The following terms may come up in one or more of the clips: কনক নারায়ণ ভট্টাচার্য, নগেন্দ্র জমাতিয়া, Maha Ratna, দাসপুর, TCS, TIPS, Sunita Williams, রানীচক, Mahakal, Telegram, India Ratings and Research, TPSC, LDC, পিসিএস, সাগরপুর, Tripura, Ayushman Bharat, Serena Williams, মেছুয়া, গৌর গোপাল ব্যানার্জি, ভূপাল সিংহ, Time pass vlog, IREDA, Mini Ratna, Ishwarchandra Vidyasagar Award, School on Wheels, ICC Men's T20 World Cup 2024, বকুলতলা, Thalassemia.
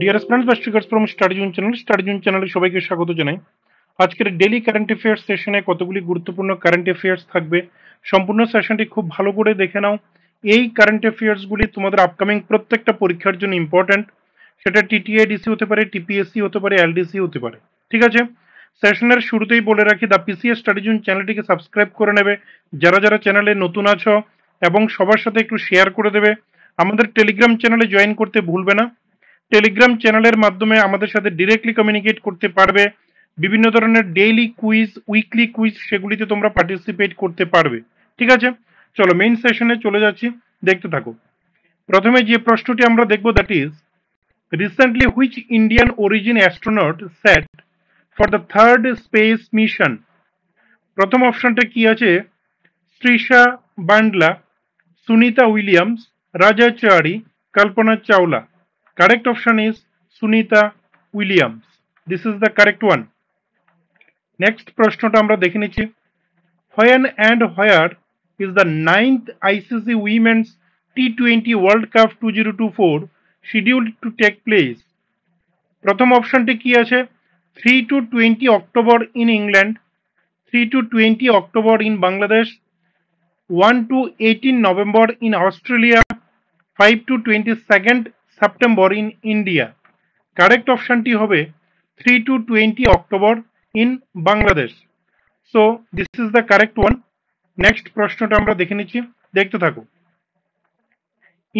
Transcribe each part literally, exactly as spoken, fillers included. Dearest friends বা stickers from strategy on channel strategy on চ্যানেলে সবাইকে স্বাগত জানাই। আজকের ডেইলি কারেন্ট অ্যাফেয়ার্স সেশনে কতগুলি গুরুত্বপূর্ণ কারেন্ট অ্যাফেয়ার্স থাকবে, সম্পূর্ণ সেশনটি খুব ভালো করে দেখে নাও। এই কারেন্ট অ্যাফেয়ার্সগুলি তোমাদের আপকামিং প্রত্যেকটা পরীক্ষার জন্য ইম্পর্ট্যান্ট, সেটা টিটিএডিসি হতে পারে, টিপিএসসি হতে পারে, এলডিসি হতে পারে। ঠিক আছে, সেশনের শুরুতেই বলে রাখি দ্য পিসিএস স্ট্র্যাটেজি অন চ্যানেলটিকে সাবস্ক্রাইব করে নেবে যারা যারা চ্যানেলে নতুন আছো, এবং সবার সাথে একটু শেয়ার করে দেবে। আমাদের টেলিগ্রাম চ্যানেলে জয়েন করতে ভুলবে না, টেলিগ্রাম চ্যানেলের মাধ্যমে আমাদের সাথে ডিরেক্টলি কমিউনিকেট করতে পারবে। বিভিন্ন ধরনের ডেইলি কুইজ, উইকলি কুইজ, সেগুলিতে তোমরা পার্টিসিপেট করতে পারবে। ঠিক আছে, চলো মেইন সেশনে চলে যাচ্ছি, দেখতে থাকো। প্রথমে যে প্রশ্নটি আমরা দেখব, that is recently which Indian origin astronaut set for the third space mission. প্রথম অপশনটা কি আছে, শ্রীষা বান্ডলা, সুনিতা উইলিয়ামস, রাজা চারি, Kalpana Chawla. Correct option is Sunita Williams. This is the correct one. Next প্রশ্নটা আমরা দেখে নিচ্ছি, when and where is the ninth I C C Women's T twenty World Cup twenty twenty-four scheduled to take place? প্রথম অপশনটি কি আছে, three to twenty October in England, three to twenty October in Bangladesh, one to eighteen November in Australia, five to twenty-second September in India. Correct option ti hobe three to twenty October in Bangladesh. So this is the correct one. Next proshno ta amra dekhe nichi, dekhte thako.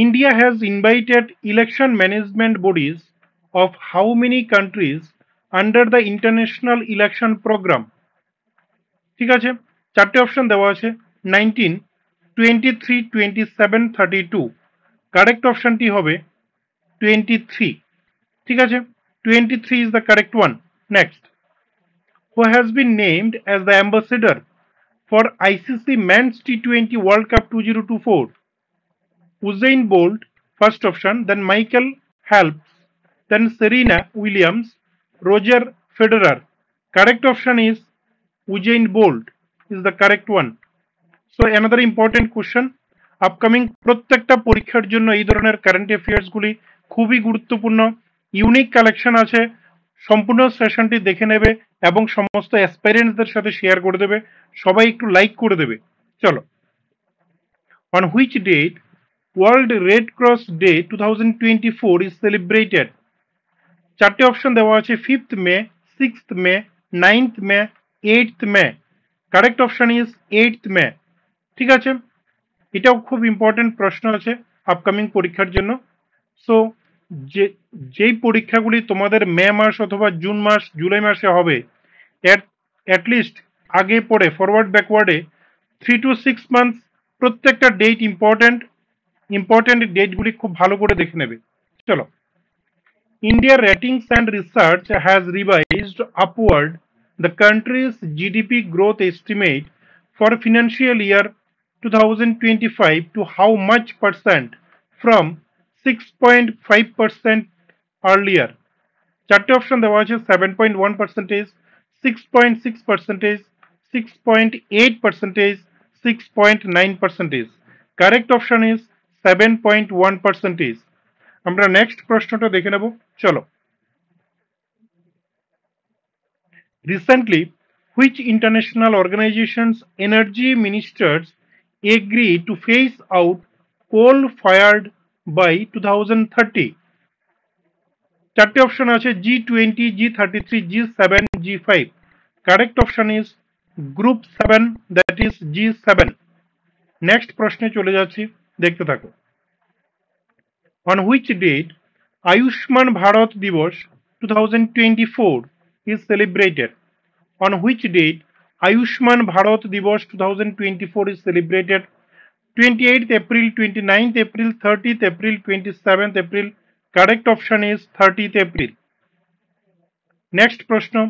India has invited election management bodies of how many countries under the international election program? Thik ache, charte option dewa ache, nineteen, twenty-three, twenty-seven, thirty-two. Correct option ti hobe twenty-three. ঠিক আছে, twenty-three is the correct one. Next, who has been named as the ambassador for I C C Men's T twenty World Cup twenty twenty-four? Usain Bolt, first option, then Michael Helps, then Serena Williams, Roger Federer. Correct option is Usain Bolt is the correct one. So another important question, upcoming প্রত্যেকটা পরীক্ষার জন্য এই ধরনের current অ্যাফেয়ার্সগুলি খুবই গুরুত্বপূর্ণ। Unique collection আছে, সম্পূর্ণ সেশনটি দেখে নেবে এবং সমস্ত অ্যাসপাইরেন্টসদের সাথে শেয়ার করে দেবে, সবাই একটু লাইক করে দেবে। চলো, on which date world red cross Day two thousand twenty four is celebrated? চারটে অপশন দেওয়া আছে, fifth May, sixth May, ninth May, eighth May. Correct option is eighth May. ঠিক আছে, এটাও খুব ইম্পর্টেন্ট প্রশ্ন আছে আপকামিং পরীক্ষার জন্য। সো যে যেই পরীক্ষাগুলি তোমাদের মে মাস অথবা জুন মাস, জুলাই মাসে হবে, অ্যাটলিস্ট আগে পরে ফরওয়ার্ড ব্যাকওয়ার্ডে থ্রি টু সিক্স মান্থস প্রত্যেকটা ডেট ইম্পর্টেন্ট, ইম্পর্টেন্ট ডেটগুলি খুব ভালো করে দেখে নেবে। চলো, India ratings and research has revised upward the country's GDP growth estimate for financial year twenty twenty-five to how much percent from six point five percent earlier? Chart option dewa ache, seven point one percentage, six point six percentage, six point eight percentage, six point nine percentage. Correct option is seven point one percentage. Amra next proshno ta dekhe nebo. Chalo, recently which international organizations energy ministers agree to phase out coal fired by twenty thirty? Charte option ache, G twenty, G thirty-three, G seven, G five. Correct option is group seven, that is G seven. Next proshne chole jacchi, dekhte thako. On which date Ayushman Bharat Diwas twenty twenty-four is celebrated? On which date Ayushman Bharat Diwas twenty twenty-four is celebrated? twenty-eighth April, twenty-ninth April, thirtieth April, twenty-seventh April. Correct option is thirtieth April. Next prashna,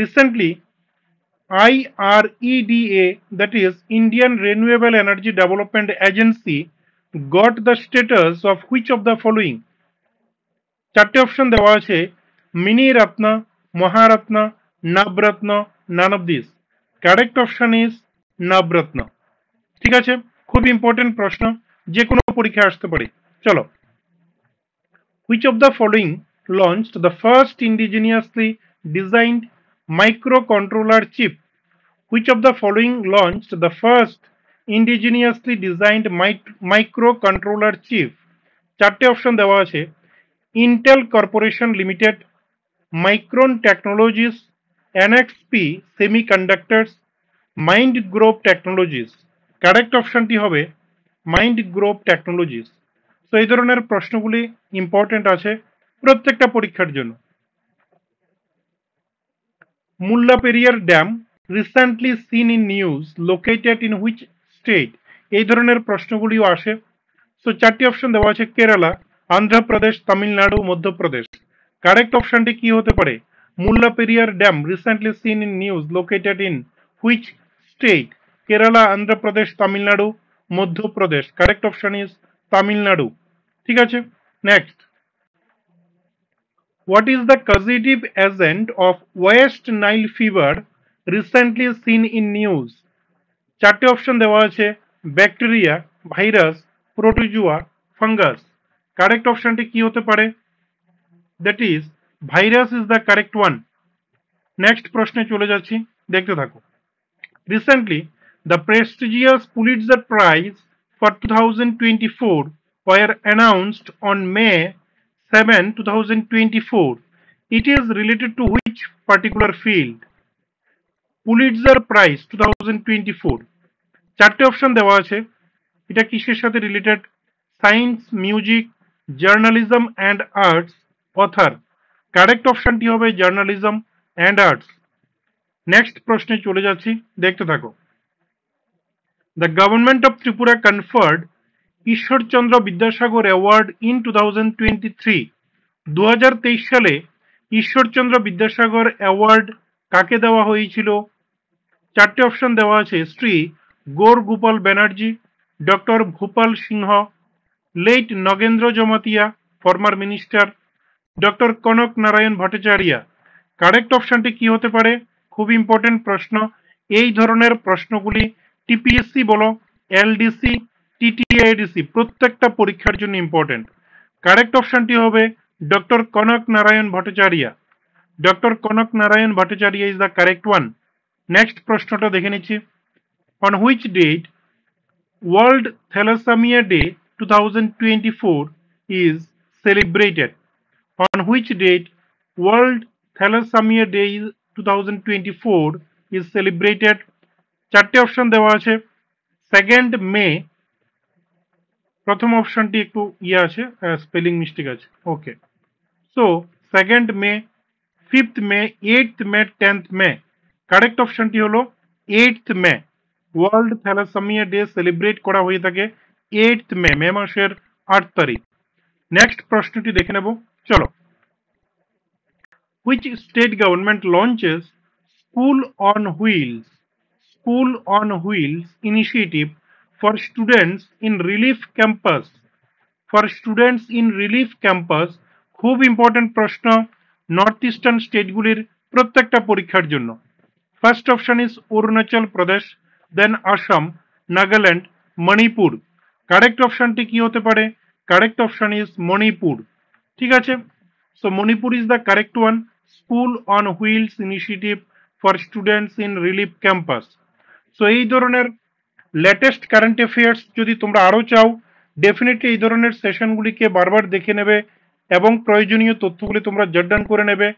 recently I R E D A, that is Indian Renewable Energy Development Agency, got the status of which of the following? Charte option dewa ache, Mini Ratna, Maha Ratna, Nab Ratna, none of these. Correct option is Nab Ratna. ঠিক আছে, খুব important প্রশ্ন, যে কোনো পরীক্ষায় আসতে পারে। চলো, which of the following launched the first indigenously designed microcontroller chip? Which of the following launched the first indigenously designed microcontroller chip? চারটে অপশন দেওয়া আছে, Intel corporation limited, Micron technologies, NXP semiconductors, Mind Grove technologies. Correct অপশনটি হবে mind Grove technologies. তো এই ধরনের প্রশ্নগুলি important আছে প্রত্যেকটা পরীক্ষার জন্য। Mullaperiyar dam recently seen in news, located in which state? এই ধরনের প্রশ্নগুলিও আসে। সো চারটি অপশন দেওয়া আছে, কেরালা, অন্ধ্রপ্রদেশ, তামিলনাড়ু, মধ্যপ্রদেশ। কারেক্ট অপশনটি কি হতে পারে? Mullaperiyar dam recently seen in news, located in which state? Kerala, Andhra Pradesh, Tamil Nadu, Madhya Pradesh. Correct option is Tamil Nadu. ঠিক আছে, next. What is the causative agent of West Nile fever recently seen in news? চারটে অপশন দেওয়া আছে, bacteria, virus, protozoa, fungus. Correct অপশনটি কি হতে পারে? That is virus is the correct one. Next প্রশ্নে চলে যাচ্ছি, দেখতে থাকো। Recently the prestigious Pulitzer prize for two thousand twenty four were announced on May seven two thousand twenty four. It is related to which particular field? Pulitzer Prize two thousand twenty four. চারটে option দেওয়া আছে, এটা কিসের সাথে related? Science, music, journalism and arts, author. Correct অপশনটি হবে journalism and arts. Next প্রশ্নে চলে যাচ্ছি, দেখতে থাকো। The government of Tripura conferred Ishwarchandra Vidyasagar award in two thousand twenty three. দু হাজার তেইশ সালে ঈশ্বরচন্দ্র বিদ্যাসাগর অ্যাওয়ার্ড কাকে দেওয়া হয়েছিল? চারটে অপশন দেওয়া আছে, Shri গৌর গোপাল ব্যানার্জি, doctor ভূপাল সিংহ, late নগেন্দ্র জমাতিয়া former minister, doctor কনক নারায়ণ ভট্টাচার্য। Correct অপশনটি কি হতে পারে? খুব ইম্পর্টেন্ট প্রশ্ন। এই ধরনের প্রশ্নগুলি টিপিএসসি বলো, এলডিসি, টিটিএডিসি প্রত্যেকটা পরীক্ষার জন্য ইম্পর্টেন্ট। কারেক্ট অপশনটি হবে doctor কনক নারায়ণ ভট্টাচার্য। Doctor কনক নারায়ণ ভট্টাচার্য is the correct one. Next প্রশ্নটা দেখে নিচ্ছি। On which date world thalassaemia Day two thousand twenty four is celebrated? On which date World Thalassemia Day twenty twenty-four is celebrated? চারটে option দেওয়া আছে, second মে। প্রথম অপশনটি একটু ইয়ে আছে, স্পেলিং মিস্টেক আছে, okay. So second May, fifth May, eighth May, tenth May. Correct অপশনটি হলো eighth May. World thalassaemia day celebrate করা হয়ে থাকে এইথ মে, মে মাসের আট তারিখ। নেক্সট প্রশ্নটি দেখে নেব, চলো। Which state government launches School on Wheels, School on Wheels initiative for students in relief campus? For students in relief campus, খুব ইম্পর্টেন্ট প্রশ্ন নর্থ ইস্টার্ন স্টেটগুলির প্রত্যেকটা পরীক্ষার জন্য। First option is Arunachal Pradesh, then Assam, Nagaland, Manipur. Correct অপশনটি কি হতে পারে? Correct option is Manipur. ঠিক আছে, so Manipur is the correct one. School on wheels initiative for students in relief campus. So এই ধরনের লেটেস্ট কারেন্ট অ্যাফেয়ার্স যদি তোমরা আরও চাও, ডেফিনেটলি এই ধরনের সেশনগুলিকে বারবার দেখে নেবে এবং প্রয়োজনীয় তথ্যগুলি তোমরা জট ডাউন করে নেবে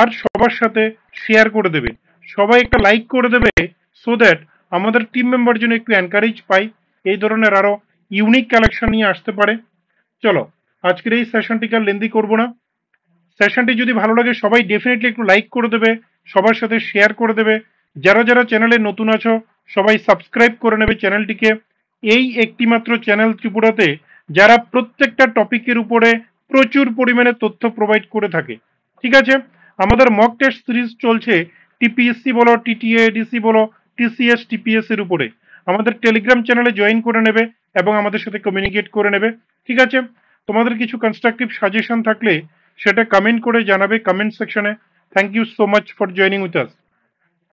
আর সবার সাথে শেয়ার করে দেবে। সবাই একটা লাইক করে দেবে, সো দ্যাট আমাদের টিম মেম্বার জন্য একটু এনকারেজ পাই, এই ধরনের আরও ইউনিক কালেকশন নিয়ে আসতে পারে। চলো, আজকের এই সেশনটিকে আর লেন্দি করবো না। সেশনটি যদি ভালো লাগে সবাই ডেফিনেটলি একটু লাইক করে দেবে, সবার সাথে শেয়ার করে দেবে। যারা যারা চ্যানেলে নতুন আছো সবাই সাবস্ক্রাইব করে নেবে চ্যানেলটিকে। এই একটিমাত্র চ্যানেল ত্রিপুরাতে যারা প্রত্যেকটা টপিকের উপরে প্রচুর পরিমাণে তথ্য প্রোভাইড করে থাকে। ঠিক আছে, আমাদের মক টেস্ট সিরিজ চলছে, টিপিএসসি বলো, টিটিএডিসি বলো, টিসিএস, টিপিএস এর উপরে। আমাদের টেলিগ্রাম চ্যানেলে জয়েন করে নেবে এবং আমাদের সাথে কমিউনিকেট করে নেবে। ঠিক আছে, তোমাদের কিছু কনস্ট্রাকটিভ সাজেশন থাকলে সেটা কমেন্ট করে জানাবে কমেন্ট সেকশনে। Thank you so much for joining with us.